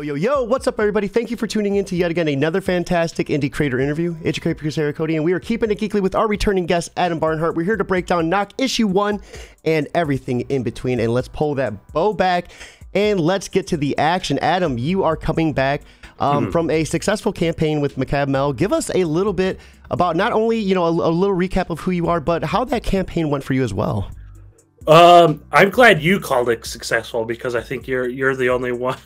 Yo, what's up, everybody? Thank you for tuning in to yet again another fantastic indie creator interview. It's your creator, producer, Cody, and we are keeping it geekly with our returning guest, Adam Barnhardt. We're here to break down Nock issue 1 and everything in between, and let's pull that bow back and let's get to the action. Adam, you are coming back from a successful campaign with Macabre Mel. Give us a little bit about not only, you know, a little recap of who you are, but how that campaign went for you as well. I'm glad you called it successful because I think you're the only one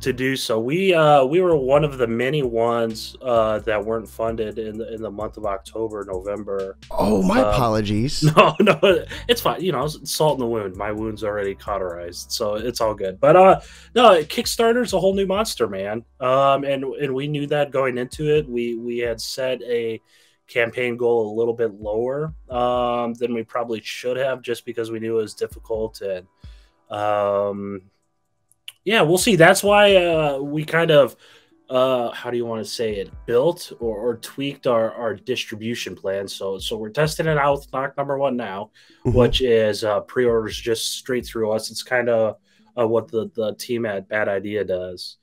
to do so. We were one of the many ones that weren't funded in the month of October, November. Oh, my apologies. No, it's fine. You know, salt in the wound. My wound's already cauterized, so it's all good. But no, Kickstarter's a whole new monster, man. And we knew that going into it. We had set a campaign goal a little bit lower than we probably should have, just because we knew it was difficult. And yeah, we'll see. That's why we kind of how do you want to say it, built or tweaked our distribution plan. So we're testing it out with Knock number 1 now, which is pre-orders just straight through us. It's kind of what the team at Bad Idea does.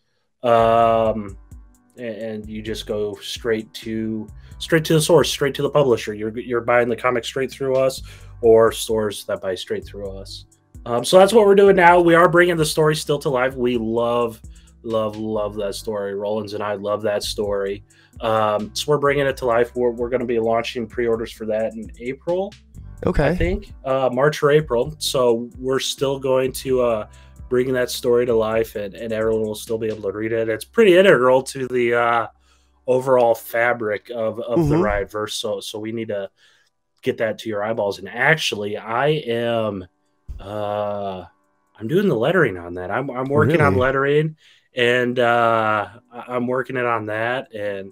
And you just go straight to the source, straight to the publisher. You're buying the comic straight through us, or stores that buy straight through us. So that's what we're doing now. We are bringing the story still to life. We love that story. Rollins and I love that story. So we're bringing it to life. We're going to be launching pre-orders for that in April. Okay. I think March or April. So we're still going to bringing that story to life, and everyone will still be able to read it. It's pretty integral to the overall fabric of the Riotverse, so we need to get that to your eyeballs. And actually, I am I'm doing the lettering on that. I'm working on lettering, and I'm working it on that, and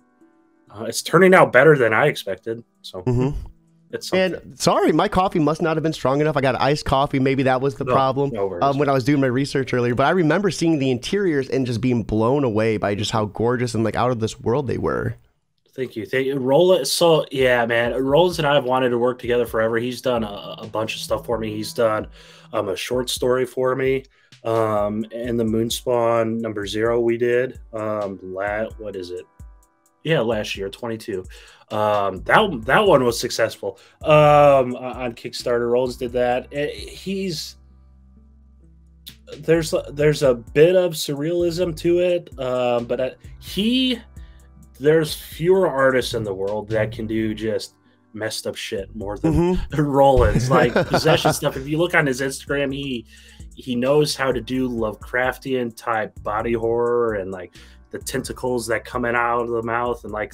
it's turning out better than I expected. So. And sorry, my coffee must not have been strong enough. I got iced coffee. Maybe that was the problem when I was doing my research earlier. But I remember seeing the interiors and just being blown away by just how gorgeous and like out of this world they were. Thank you. Rollins. So yeah, man, Rollins and I have wanted to work together forever. He's done a bunch of stuff for me. He's done a short story for me, and the Moonspawn number 0 we did. What is it? Yeah, last year, 22. That one was successful on Kickstarter. Rollins did that. There's a bit of surrealism to it, but there's fewer artists in the world that can do just messed up shit more than Rollins, like possession stuff. If you look on his Instagram, he knows how to do Lovecraftian type body horror and like the tentacles that coming out of the mouth, and like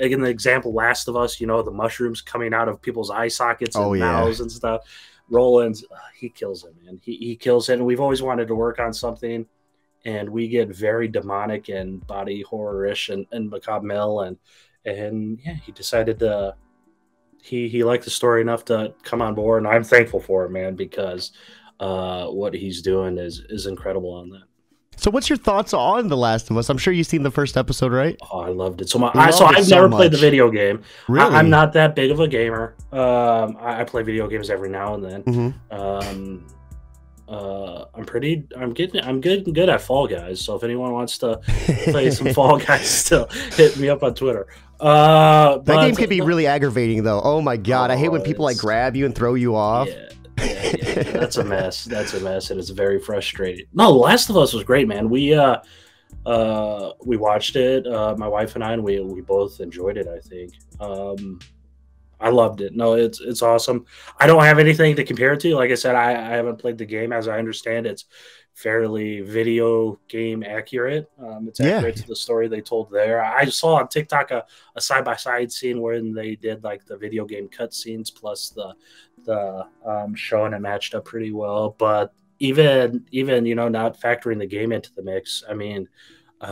in the example Last of Us, you know, the mushrooms coming out of people's eye sockets and mouths and stuff. Rollins, he kills it, man. He kills it. And we've always wanted to work on something, and we get very demonic and body horror-ish and Macabre Mel, and yeah, he decided to he liked the story enough to come on board, and I'm thankful for it, man, because what he's doing is incredible on that. So what's your thoughts on The Last of Us? I'm sure you've seen the first episode, right? Oh, I loved it so much. I've never played the video game. Really? I'm not that big of a gamer. I play video games every now and then. I'm good at Fall Guys. So if anyone wants to play some Fall Guys, still hit me up on Twitter. That game could be really aggravating, though. Oh my god, I hate when people like grab you and throw you off. Yeah, that's a mess. That's a mess, and it's very frustrating. No, Last of Us was great, man. We watched it, my wife and I, and we both enjoyed it. I think I loved it. No, it's awesome. I don't have anything to compare it to. Like I said, I haven't played the game. As I understand, it's fairly video game accurate. It's accurate to the story they told there. I saw on TikTok a side-by-side scene where they did like the video game cutscenes plus the show, and it matched up pretty well. But even you know, not factoring the game into the mix, I mean, I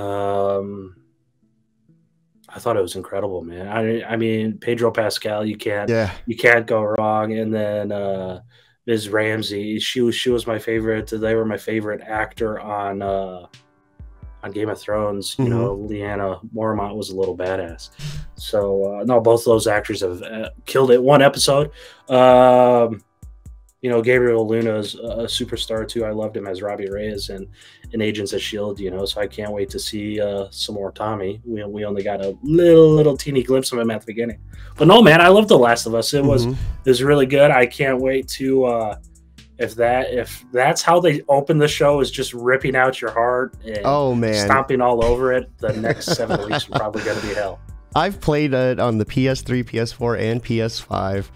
thought it was incredible, man. I mean, Pedro Pascal, you can't go wrong. And then Ms. Ramsey, she was my favorite. They were my favorite actor on Game of Thrones. You know, Leanna Mormont was a little badass. So no, both those actors have killed it. One episode, you know, Gabriel Luna's a superstar too. I loved him as Robbie Reyes in Agents of S.H.I.E.L.D., you know, so I can't wait to see some more Tommy. We only got a little teeny glimpse of him at the beginning. But no, man, I loved The Last of Us. It was really good. I can't wait to if that's how they open the show, is just ripping out your heart and stomping all over it. The next 7 weeks are probably going to be hell. I've played it on the PS3, PS4, and PS5.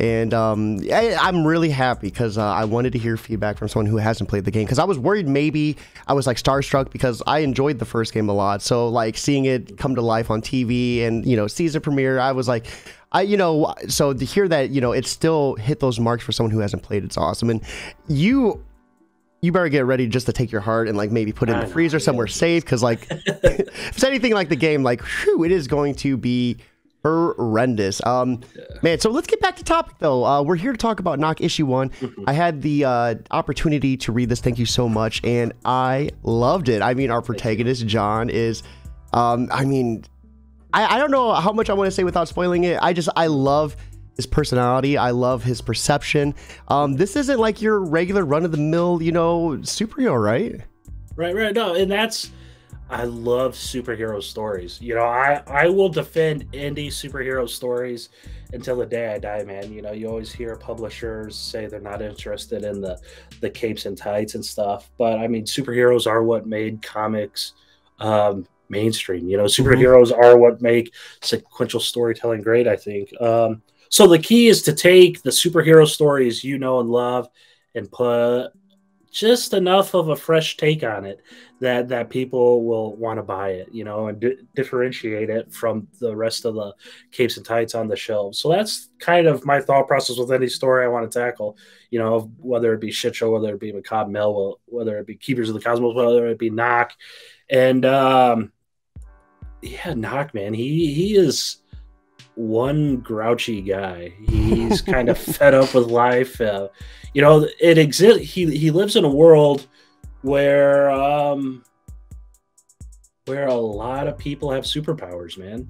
And I'm really happy because I wanted to hear feedback from someone who hasn't played the game, because I was worried maybe I was like starstruck because I enjoyed the first game a lot. So like seeing it come to life on TV and, you know, season premiere, I was like, you know, so to hear that, you know, it still hit those marks for someone who hasn't played, it's awesome. And you better get ready just to take your heart and like maybe put it in the freezer somewhere safe, because like if it's anything like the game, like whew, it is going to be horrendous. Man, so let's get back to topic though. We're here to talk about Nock issue 1. I had the opportunity to read this, thank you so much, and I loved it. I mean, our protagonist John is I mean, I don't know how much I want to say without spoiling it. I love his personality, I love his perception. This isn't like your regular run-of-the-mill, you know, superhero, right? No, and that's, I love superhero stories. You know, I will defend indie superhero stories until the day I die, man. You know, you always hear publishers say they're not interested in the capes and tights and stuff, but I mean, superheroes are what made comics mainstream. You know, superheroes are what make sequential storytelling great, I think. So the key is to take the superhero stories you know and love and put just enough of a fresh take on it that people will want to buy it, you know, and differentiate it from the rest of the capes and tights on the shelves. So that's kind of my thought process with any story I want to tackle, you know, whether it be Shitshow, whether it be Macabre Mel, whether it be Keepers of the Cosmos, whether it be Nock. And yeah, Nock, man, he is one grouchy guy. He's kind of fed up with life. You know, it exists. He lives in a world where a lot of people have superpowers, man,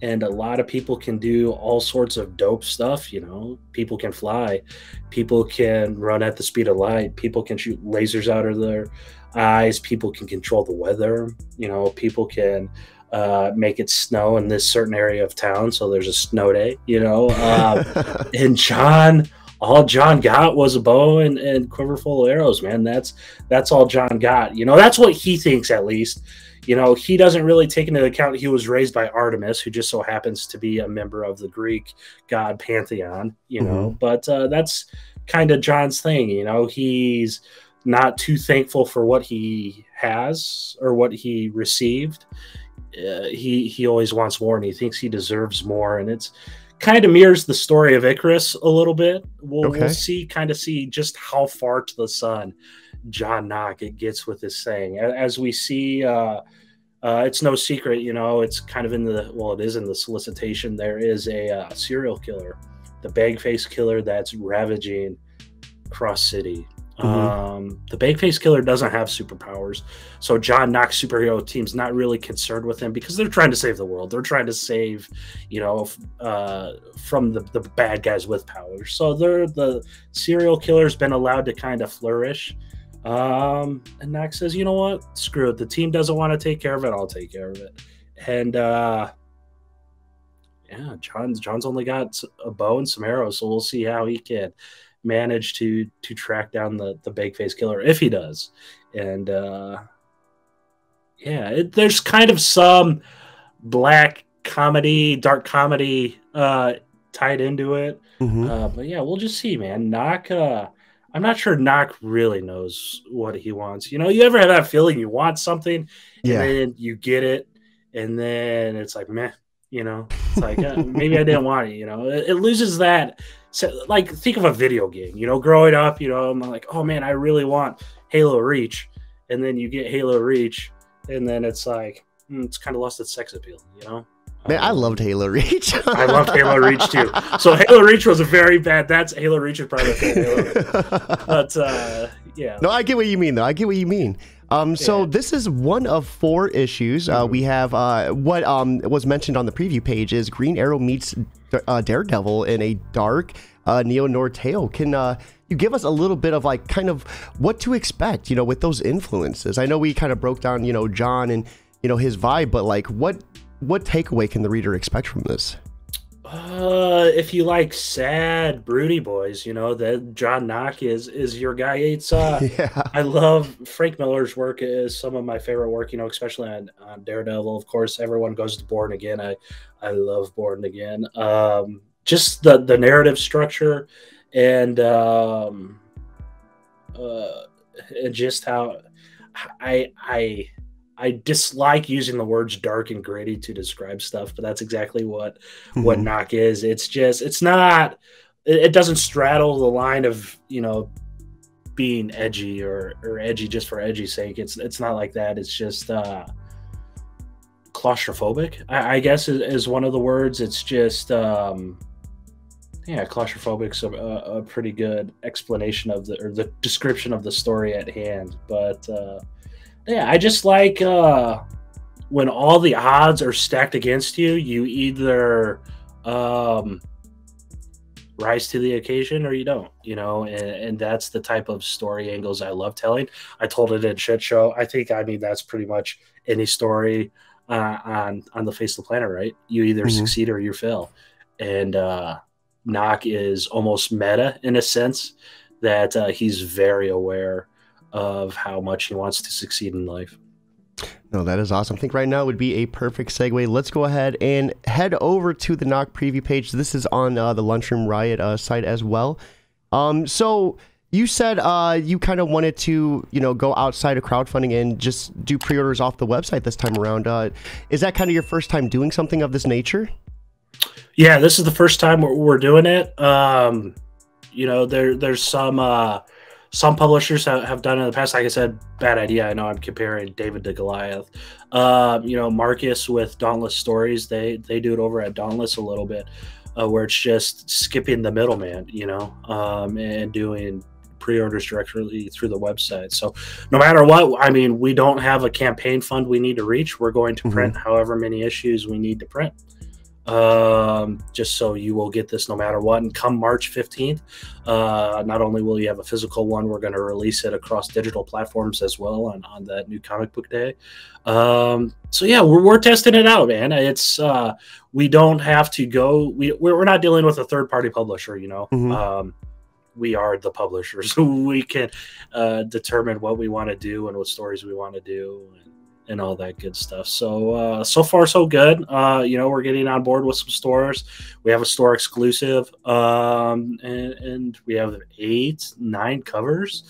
and a lot of people can do all sorts of dope stuff. You know, people can fly, people can run at the speed of light, people can shoot lasers out of their eyes, people can control the weather. You know, people can make it snow in this certain area of town, so there's a snow day, you know. And John, all John got was a bow and quiver full of arrows, man. That's all John got, you know. That's what he thinks, at least. You know, he doesn't really take into account he was raised by Artemis, who just so happens to be a member of the Greek god pantheon, you know. But that's kind of John's thing, you know. He's not too thankful for what he has or what he received. He always wants more, and he thinks he deserves more, and it's kind of mirrors the story of Icarus a little bit. We'll see just how far to the sun John Nock gets with this thing. As we see, it's no secret, you know, it's kind of in the, well, it is in the solicitation. There is a serial killer, the Bagface Killer, that's ravaging Cross City. The Bagface Killer doesn't have superpowers, so John Nock's superhero team's not really concerned with him, because they're trying to save the world. They're trying to save, you know, from the bad guys with powers. So the serial killer's been allowed to kind of flourish. And Nock says, you know what? Screw it. The team doesn't want to take care of it. I'll take care of it. And yeah, John's only got a bow and some arrows, so we'll see how he can manage to track down the Bagface Killer, if he does. And yeah, there's kind of some black comedy, dark comedy tied into it. But yeah, we'll just see, man. Nock, I'm not sure Nock really knows what he wants. You know, you ever have that feeling you want something, and then you get it, and then it's like, meh, you know. It's like, maybe I didn't want it, you know. It loses that. So, like, think of a video game, you know, growing up, you know, I'm like, oh man, I really want Halo Reach. And then you get Halo Reach, and then it's like, it's kind of lost its sex appeal, you know? Man, I loved Halo Reach. I loved Halo Reach too. So Halo Reach was a very bad, that's Halo Reach is probably Halo Reach. But yeah. No, I get what you mean though. I get what you mean. So this is one of 4 issues. We have what was mentioned on the preview page is Green Arrow meets Daredevil in a dark Neo Norteo. Can you give us a little bit of like kind of what to expect, you know, with those influences? I know we kind of broke down, you know, John and, you know, his vibe, but like what takeaway can the reader expect from this? If you like sad, broody boys, you know, that John Nock is your guy. It's yeah. I love Frank Miller's work, is some of my favorite work, you know, especially on Daredevil. Of course, everyone goes to Born Again. I love Born Again. Just the narrative structure and just how I dislike using the words dark and gritty to describe stuff, but that's exactly what Nock is. It's just, it's not, it doesn't straddle the line of, you know, being edgy or edgy just for edgy's sake. It's not like that. It's just claustrophobic, I guess is one of the words. It's just, yeah, claustrophobic's a pretty good explanation of the description of the story at hand. But, yeah, I just like when all the odds are stacked against you, you either rise to the occasion or you don't, you know, and that's the type of story angles I love telling. I told it in Shitshow. I think, I mean, that's pretty much any story on the face of the planet, right? You either succeed or you fail. And Nock is almost meta in a sense that he's very aware of how much he wants to succeed in life. No, that is awesome. I think right now would be a perfect segue. Let's go ahead and head over to the Nock preview page. This is on the Lunchroom Riot site as well. So you said you kind of wanted to, you know, go outside of crowdfunding and just do pre-orders off the website this time around. Is that kind of your first time doing something of this nature? Yeah, this is the first time we're doing it. You know, there's some publishers have done it in the past. Like I said, Bad Idea. I know I'm comparing David to Goliath. You know, Marcus with Dawnless Stories, they do it over at Dawnless a little bit, where it's just skipping the middleman, you know, and doing pre-orders directly through the website. So no matter what, I mean, we don't have a campaign fund we need to reach. We're going to print however many issues we need to print. Just so you will get this no matter what. And come March 15th, not only will you have a physical one, we're going to release it across digital platforms as well on that new comic book day. So yeah, we're testing it out, man. It's, we don't have to go, we're not dealing with a third party publisher, you know, we are the publishers, so we can, determine what we want to do and what stories we want to do and all that good stuff. So so far so good. You know, we're getting on board with some stores. We have a store exclusive, and we have 8, 9 covers,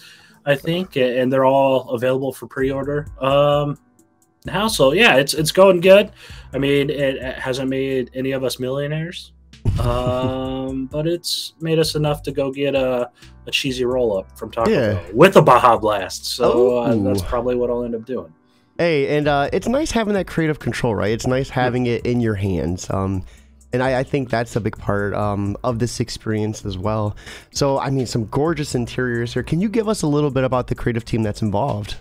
I think, and they're all available for pre-order now. So yeah, it's going good. I mean, it hasn't made any of us millionaires, but it's made us enough to go get a cheesy roll-up from Taco Bell with a Baja Blast. So that's probably what I'll end up doing. Hey, and it's nice having that creative control, right? It's nice having it in your hands. And I think that's a big part of this experience as well. So, I mean, some gorgeous interiors here. Can you give us a little bit about the creative team that's involved?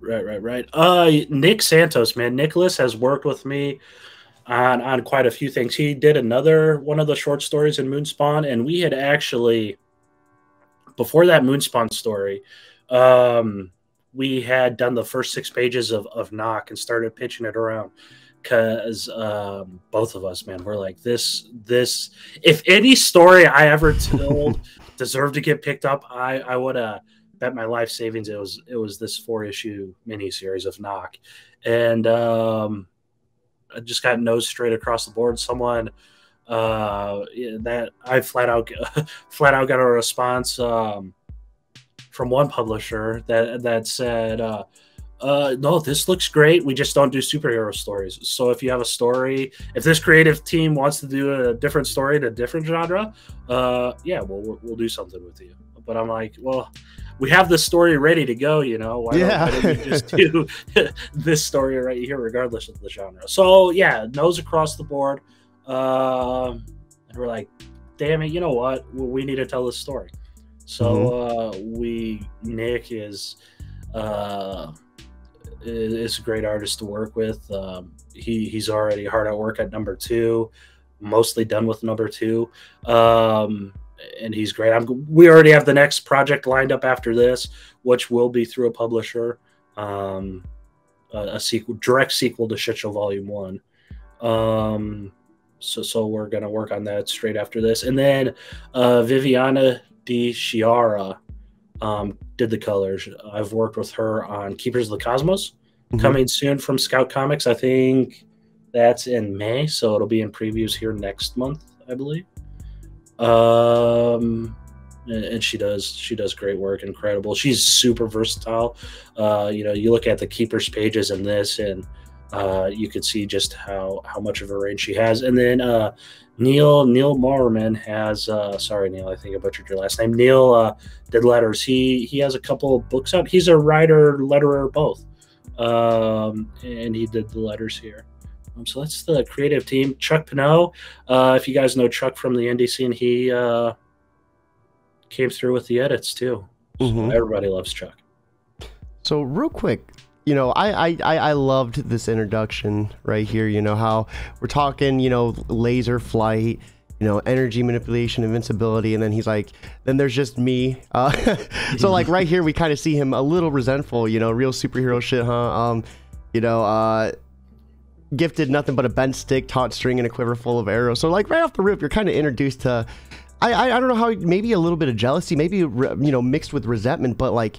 Right. Nick Santos, man. Nicholas has worked with me on quite a few things. He did another one of the short stories in Moonspawn, and we had actually, before that Moonspawn story, we had done the first 6 pages of Nock and started pitching it around because both of us, man, we're like, this, if any story I ever told deserved to get picked up, I would have bet my life savings it was this 4-issue miniseries of Nock. And I just got nose straight across the board. Someone that I flat out got a response from one publisher that said, no, this looks great. We just don't do superhero stories. So if you have a story, if this creative team wants to do a different story in a different genre, yeah, we'll do something with you. But I'm like, well, we have this story ready to go, you know, why don't you just do this story right here, regardless of the genre? So yeah, nose across the board. And we're like, damn it, you know what? We need to tell this story. So Nick is a great artist to work with. He's already hard at work at number 2, mostly done with number 2. and he's great. We already have the next project lined up after this, which will be through a publisher, a sequel, direct sequel to Shitshow Volume 1. So we're going to work on that straight after this. And then Viviana D. Chiara did the colors. I've worked with her on Keepers of the Cosmos, coming soon from Scout Comics. I think that's in May, so it'll be in previews here next month, I believe. And she does great work, incredible. She's super versatile. You know, you look at the Keepers pages in this, and you could see just how much of a range she has. And then Neil Marman has sorry Neil, I think I butchered your last name. Neil did letters. He has a couple of books out. He's a writer, letterer, both. And he did the letters here. So that's the creative team. Chuck Pinot, if you guys know Chuck from the indie scene, he came through with the edits too. So everybody loves Chuck. So real quick, you know, I loved this introduction right here. You know how we're talking, you know, laser flight, you know, energy manipulation, invincibility, and then he's like, then there's just me. So like right here, we kind of see him a little resentful. You know, real superhero shit, huh? You know, gifted nothing but a bent stick, taut string, and a quiver full of arrows. So like right off the rip, you're kind of introduced to, I don't know how, maybe a little bit of jealousy, maybe, you know, mixed with resentment, but like,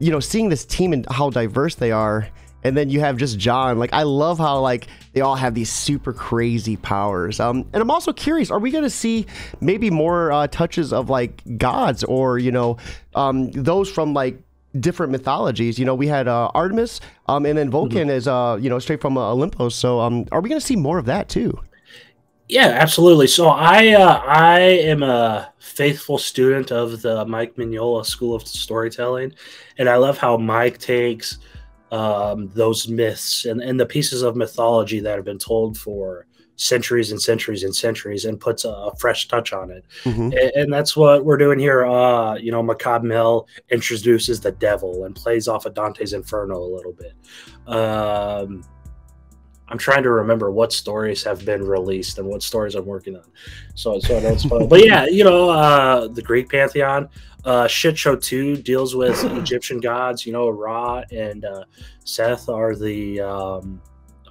you know, seeing this team and how diverse they are. And then you have just John. Like, I love how like they all have these super crazy powers. And I'm also curious, are we going to see maybe more touches of like gods or, you know, those from like different mythologies? You know, we had Artemis, and then Vulcan is you know, straight from Olympus. So are we going to see more of that too? Yeah, absolutely. So I am a faithful student of the Mike Mignola School of Storytelling, and I love how Mike takes those myths and the pieces of mythology that have been told for centuries and centuries and centuries and puts a fresh touch on it. And that's what we're doing here. You know, Macabre Mel introduces the devil and plays off of Dante's Inferno a little bit. I'm trying to remember what stories have been released and what stories I'm working on. So that's fun. But yeah, you know, the Greek pantheon, Shitshow 2 deals with Egyptian gods. You know, Ra and Seth are the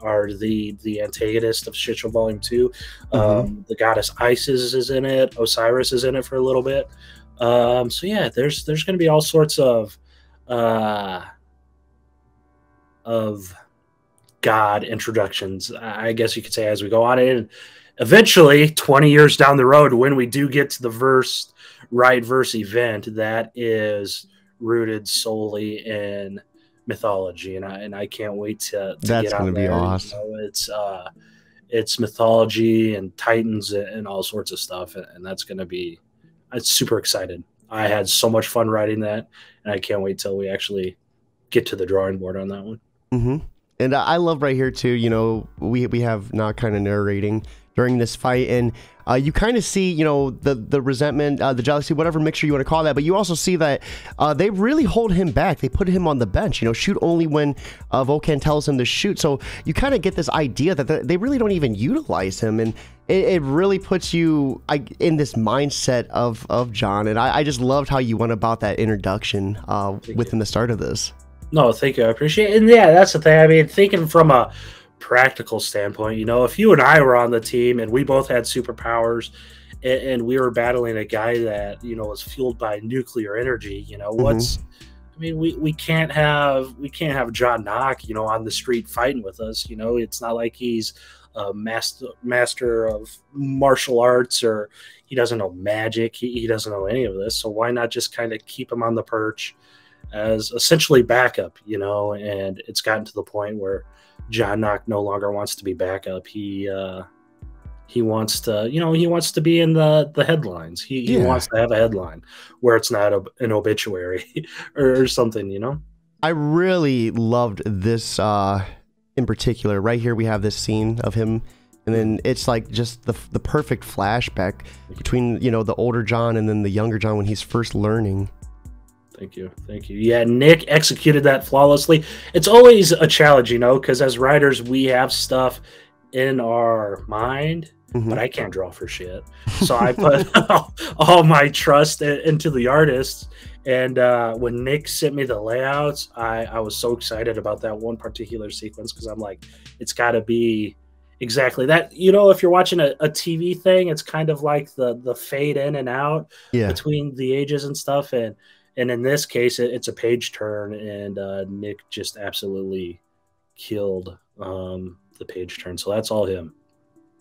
antagonist of Shitshow Volume 2. The goddess Isis is in it. Osiris is in it for a little bit. So yeah, there's going to be all sorts of god introductions, I guess you could say, as we go on. And eventually, 20 years down the road, when we do get to the Riot Verse event, that is rooted solely in mythology, and I can't wait to that's gonna be awesome. You know, it's mythology and titans and all sorts of stuff, and that's gonna be, I'm super excited. I had so much fun writing that, and I can't wait till we actually get to the drawing board on that one. And I love right here too, you know, we have Nock kind of narrating during this fight, and you kind of see, you know, the resentment, the jealousy, whatever mixture you want to call that, but you also see that they really hold him back. They put him on the bench, you know, shoot only when Vulcan tells him to shoot. So you kind of get this idea that they really don't even utilize him, and it really puts you in this mindset of John, and I just loved how you went about that introduction within the start of this. No, thank you. I appreciate it. And yeah, that's the thing. I mean, thinking from a practical standpoint, you know, if you and I were on the team and we both had superpowers and we were battling a guy that, you know, was fueled by nuclear energy, you know, what's, I mean, we can't have John Nock, you know, on the street fighting with us. You know, it's not like he's a master of martial arts, or he doesn't know magic. He doesn't know any of this. So why not just kind of keep him on the perch as essentially backup, you know? And it's gotten to the point where John Nock no longer wants to be backup. He wants to, you know, he wants to be in the headlines. He wants to have a headline where it's not an obituary or something, you know? I really loved this in particular. Right here we have this scene of him, and then it's like just the perfect flashback between, you know, the older John and then the younger John when he's first learning. Thank you. Thank you. Yeah, Nick executed that flawlessly. It's always a challenge, you know, because as writers, we have stuff in our mind but I can't draw for shit. So I put all my trust into the artists. And when Nick sent me the layouts, I was so excited about that one particular sequence because I'm like, it's got to be exactly that. You know, if you're watching a TV thing, it's kind of like the fade in and out between the ages and stuff. And in this case, it's a page turn, and Nick just absolutely killed the page turn. So that's all him.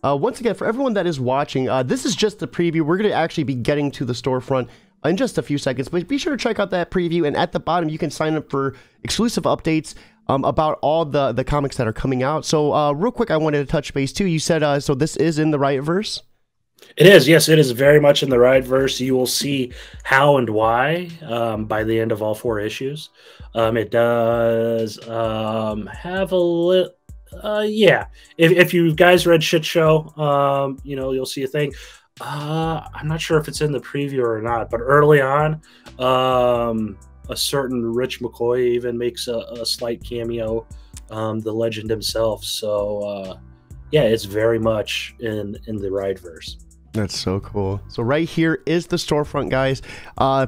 Once again, for everyone that is watching, this is just the preview. We're going to actually be getting to the storefront in just a few seconds, but be sure to check out that preview. And at the bottom, you can sign up for exclusive updates about all the comics that are coming out. So real quick, I wanted to touch base too. You said, so this is in the Riotverse? It is. Yes, it is very much in the Riotverse. You will see how and why by the end of all four issues. It does have a little... yeah, if you guys read Shitshow, you know, you'll see a thing. I'm not sure if it's in the preview or not, but early on, a certain Rich McCoy even makes a slight cameo, the legend himself. So, yeah, it's very much in the Riotverse. That's so cool. So right here is the storefront, guys.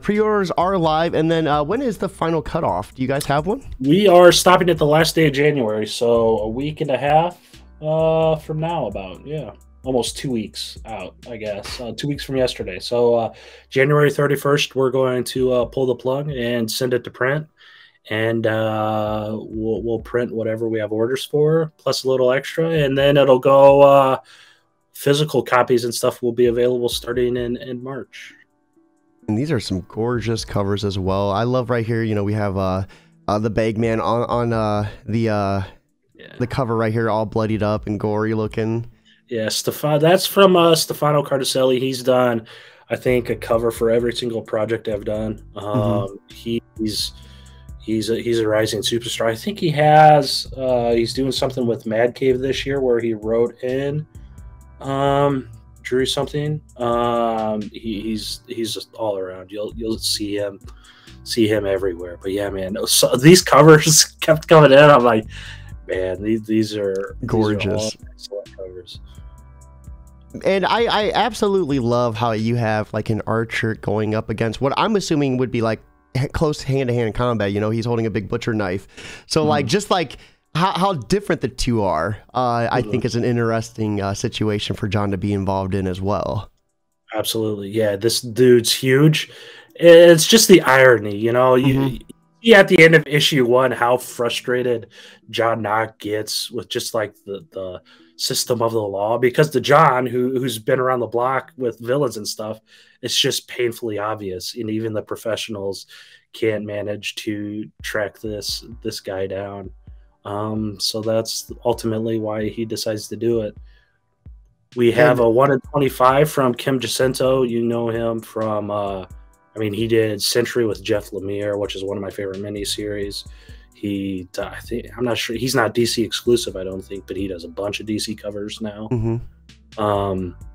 Pre-orders are live. And then when is the final cutoff? Do you guys have one? We are stopping at the last day of January. So a week and a half from now about, yeah. Almost 2 weeks out, I guess. 2 weeks from yesterday. So January 31st, we're going to pull the plug and send it to print. And we'll print whatever we have orders for, plus a little extra. And then it'll go... physical copies and stuff will be available starting in March. And these are some gorgeous covers as well. I love right here, you know, we have the Bagman on the cover right here, all bloodied up and gory looking. Yeah, that's from Stefano Cardicelli. He's done, I think, a cover for every single project I've done. He's a rising superstar. I think he has he's doing something with Mad Cave this year where he wrote in drew something. He's just all around. You'll see him everywhere. But yeah, man, so these covers kept coming in. I'm like, man, these are gorgeous. These are excellent covers. And I absolutely love how you have like an archer going up against what I'm assuming would be like close hand-to-hand combat. You know, he's holding a big butcher knife. So like just like how different the two are, I think is an interesting situation for John to be involved in as well. Absolutely. Yeah, this dude's huge. It's just the irony, you know, you at the end of issue one, how frustrated John Nock gets with just like the system of the law, because the John who's been around the block with villains and stuff, it's just painfully obvious. And even the professionals can't manage to track this guy down. So that's ultimately why he decides to do it. We have a 1 in 25 from Kim Jacinto. You know him from, I mean, he did Century with Jeff Lemire, which is one of my favorite miniseries. He, I think, I'm not sure, he's not DC exclusive, I don't think, but he does a bunch of DC covers now.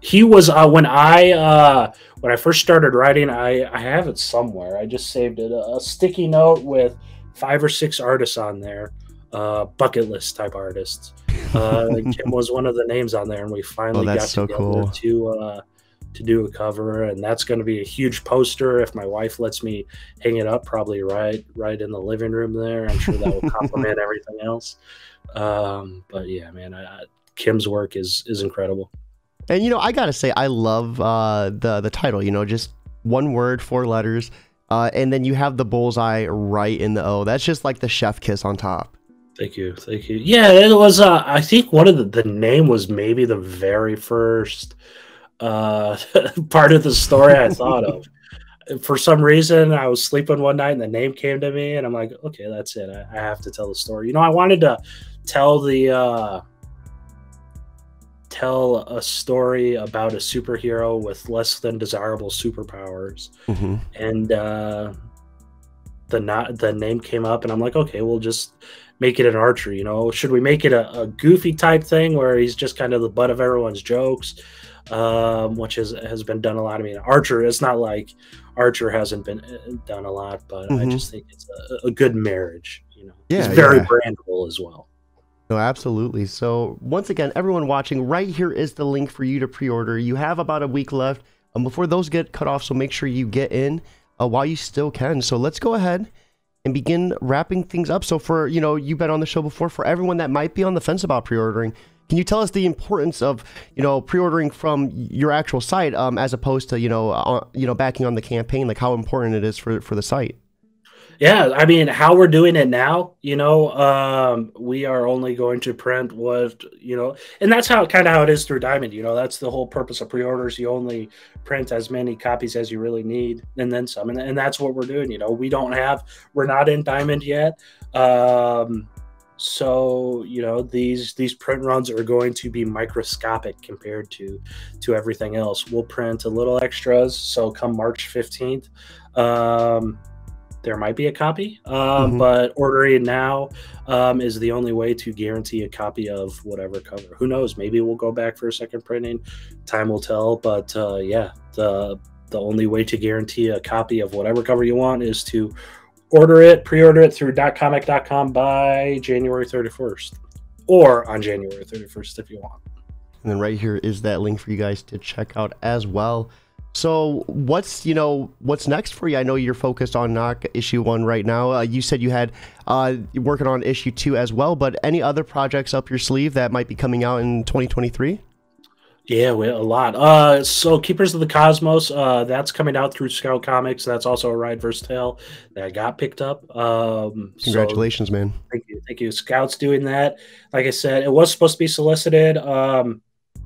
He was, when I first started writing, I have it somewhere. I just saved it, a sticky note with 5 or 6 artists on there. Bucket list type artists. Kim was one of the names on there, and we finally got so together to do a cover, and that's going to be a huge poster. If my wife lets me hang it up, probably right in the living room there. I'm sure that will complement everything else. But yeah, man, Kim's work is incredible. And you know, I gotta say, I love the title. You know, just one word, 4 letters, and then you have the bullseye right in the O. That's just like the chef kiss on top. Thank you. Thank you. Yeah, it was, I think one of the name was maybe the very first part of the story I thought of. For some reason, I was sleeping one night and the name came to me and I'm like, okay, that's it. I have to tell the story. You know, I wanted to tell tell a story about a superhero with less than desirable superpowers. And the name came up and I'm like, okay, we'll just make it an archer. You know, should we make it a goofy type thing where he's just kind of the butt of everyone's jokes, which has been done a lot. I mean, Archer, it's not like Archer hasn't been done a lot, but I just think it's a good marriage. You know, yeah, it's very brandable as well. No, absolutely. So once again, everyone watching, right here is the link for you to pre-order. You have about a week left before those get cut off, so make sure you get in while you still can. So let's go ahead and begin wrapping things up. So for, you know, you've been on the show before, for everyone that might be on the fence about pre-ordering, can you tell us the importance of, you know, pre-ordering from your actual site as opposed to, you know, backing on the campaign, like how important it is for the site? Yeah, I mean, how we're doing it now, you know, we are only going to print what, you know, and that's how kind of how it is through Diamond, you know, that's the whole purpose of pre-orders. You only print as many copies as you really need and then some, and that's what we're doing. You know, we don't have, we're not in Diamond yet. So, you know, these print runs are going to be microscopic compared to everything else. We'll print a little extras. So come March 15th, there might be a copy, but ordering it now is the only way to guarantee a copy of whatever cover. Who knows? Maybe we'll go back for a second printing. Time will tell. But yeah, the only way to guarantee a copy of whatever cover you want is to order it, pre-order it through .comic.com by January 31st or on January 31st if you want. And then right here is that link for you guys to check out as well. So what's, you know, what's next for you? I know you're focused on Nock issue 1 right now. You said you had working on issue 2 as well, but any other projects up your sleeve that might be coming out in 2023? Yeah, a lot. So Keepers of the Cosmos, that's coming out through Scout Comics. That's also a Ride vs. Tale that got picked up. Congratulations, so, man. Thank you. Thank you. Scout's doing that. Like I said, it was supposed to be solicited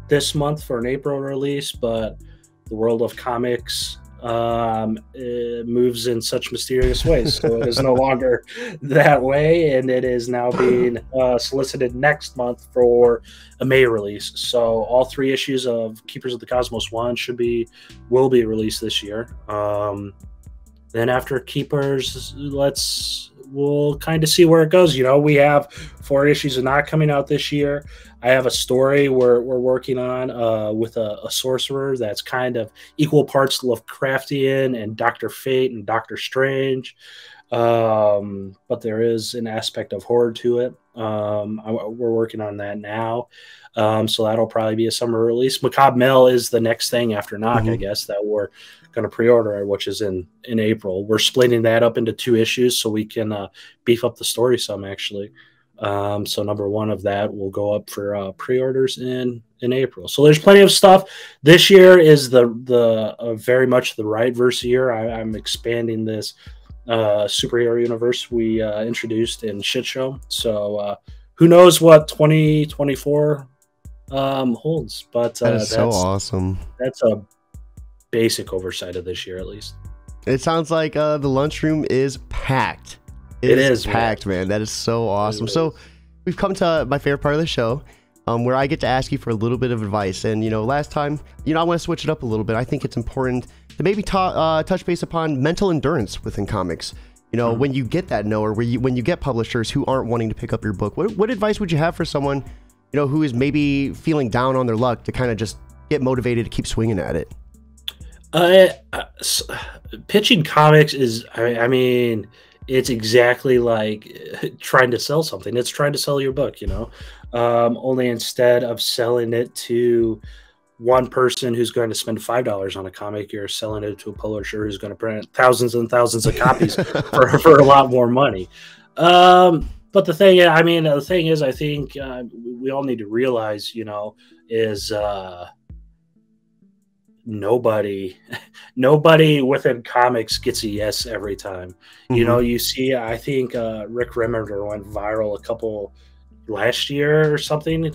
this month for an April release, but the world of comics it moves in such mysterious ways, so it is no longer that way, and it is now being solicited next month for a May release. So all 3 issues of Keepers of the Cosmos 1 should be, will be released this year. Then after Keepers, we'll kind of see where it goes. You know, we have 4 issues of Nock coming out this year. I have a story we're working on with a sorcerer that's kind of equal parts Lovecraftian and Dr. Fate and Dr. Strange. But there is an aspect of horror to it. We're working on that now. So that'll probably be a summer release. Macabre Mel is the next thing after Nock, I guess, that we're going to pre-order, which is in April. We're splitting that up into 2 issues so we can beef up the story some, actually. So number 1 of that will go up for pre-orders in April. So there's plenty of stuff. This year is the very much the Rideverse year. I'm expanding this superhero universe we introduced in Shitshow. So who knows what 2024 holds? But that is so awesome. That's a basic oversight of this year, at least. It sounds like the lunchroom is packed. It is packed, man. That is so awesome. So we've come to my favorite part of the show, where I get to ask you for a little bit of advice. And, you know, last time, you know, I want to switch it up a little bit. I think it's important to maybe touch base upon mental endurance within comics. You know, when you get that no, or when you get publishers who aren't wanting to pick up your book, what advice would you have for someone, you know, who is maybe feeling down on their luck to kind of just get motivated to keep swinging at it? Pitching comics is, I mean, it's exactly like trying to sell something. It's trying to sell your book, you know, only instead of selling it to one person who's going to spend $5 on a comic, you're selling it to a publisher who's going to print thousands and thousands of copies for a lot more money. But the thing, I mean, the thing is, I think we all need to realize, you know, is nobody within comics gets a yes every time. You know, you see, I think Rick Remender went viral a couple last year or something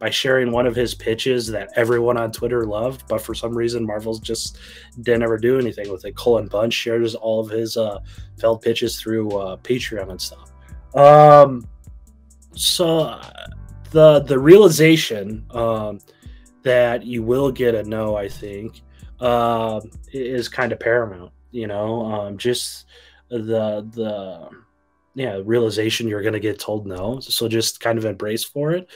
by sharing one of his pitches that everyone on Twitter loved, but for some reason Marvel just didn't ever do anything with it. Cullen Bunch shares all of his failed pitches through Patreon and stuff. So the realization that you will get a no, I think, is kind of paramount, you know, just the yeah, realization you're going to get told no. So just kind of embrace for it.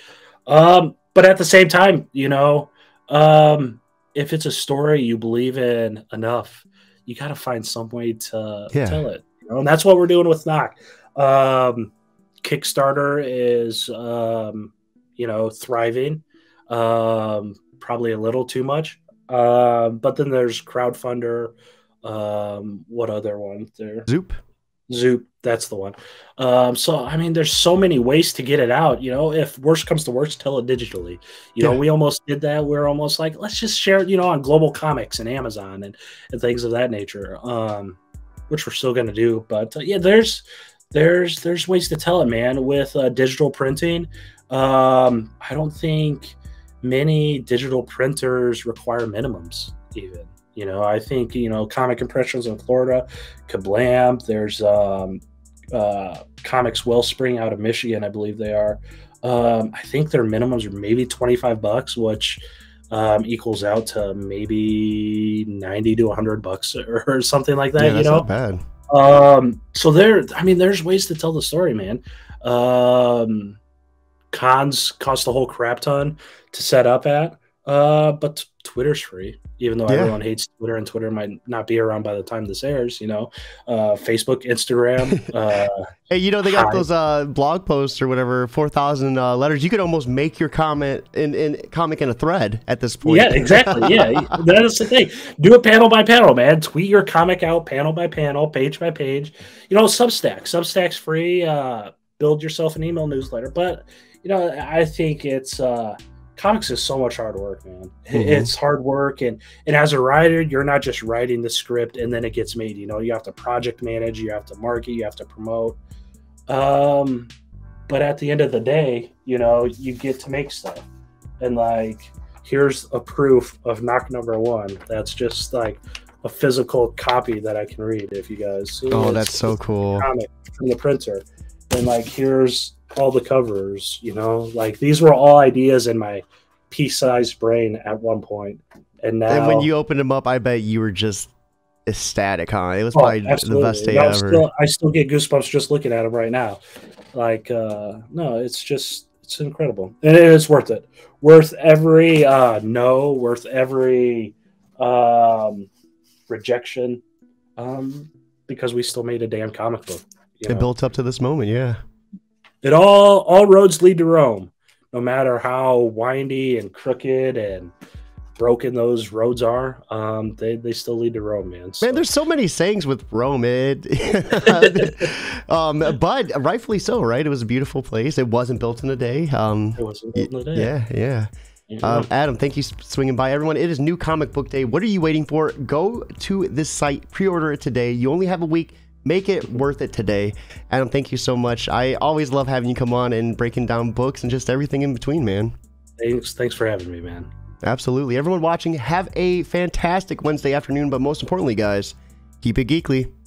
But at the same time, you know, if it's a story you believe in enough, you got to find some way to tell it. You know? And that's what we're doing with Nock. Kickstarter is, you know, thriving, probably a little too much. But then there's crowdfunder. What other one there? Zoop. Zoop, that's the one. So I mean, there's so many ways to get it out. You know, if worst comes to worst, tell it digitally. You know, we almost did that. We're almost like, let's just share it, you know, on Global Comics and Amazon and things of that nature. Which we're still gonna do, but yeah, there's ways to tell it, man. With digital printing, I don't think many digital printers require minimums even. You know, I think, you know, Comic Impressions in Florida, Kablam, there's Comics Wellspring out of Michigan, I believe they are. I think their minimums are maybe 25 bucks, which equals out to maybe 90 to 100 bucks or something like that, yeah, you know? That's not bad. So there, I mean, there's ways to tell the story, man. Cons cost a whole crap ton to set up at. But Twitter's free, even though everyone hates Twitter, and Twitter might not be around by the time this airs, you know. Facebook, Instagram. Hey, you know, they got those blog posts or whatever, 4,000 letters. You could almost make your comment in a thread at this point. Yeah, exactly. Yeah, that is the thing. Do it panel by panel, man. Tweet your comic out panel by panel, page by page. You know, Substack. Substack's free. Build yourself an email newsletter. But, you know, I think it's... comics is so much hard work, man. It's hard work, and as a writer, you're not just writing the script and then it gets made. You know, you have to project manage, you have to market, you have to promote. But at the end of the day, you know, you get to make stuff. And like, here's a proof of Knock Number One. That's just like a physical copy that I can read if you guys see. Oh, that's so cool. Comic from the printer. And like, here's all the covers, you know, like these were all ideas in my pea-sized brain at one point. And now, and when you opened them up, I bet you were just ecstatic, huh? It was probably the best day ever. I still get goosebumps just looking at them right now. Like, no, it's just, it's incredible. And it is worth it. Worth every worth every rejection, because we still made a damn comic book. It built up to this moment, yeah. It all roads lead to Rome, no matter how windy and crooked and broken those roads are. They still lead to Rome, man. So. Man, there's so many sayings with Rome, but rightfully so, right? It was a beautiful place. It wasn't built in a day. It wasn't built in a day. Yeah. Adam, thank you for swinging by. Everyone, it is New Comic Book Day. What are you waiting for? Go to this site, pre-order it today. You only have a week. Make it worth it today. Adam, thank you so much. I always love having you come on and breaking down books and just everything in between, man. Thanks for having me, man. Absolutely. Everyone watching, have a fantastic Wednesday afternoon, but most importantly, guys, keep it geekly.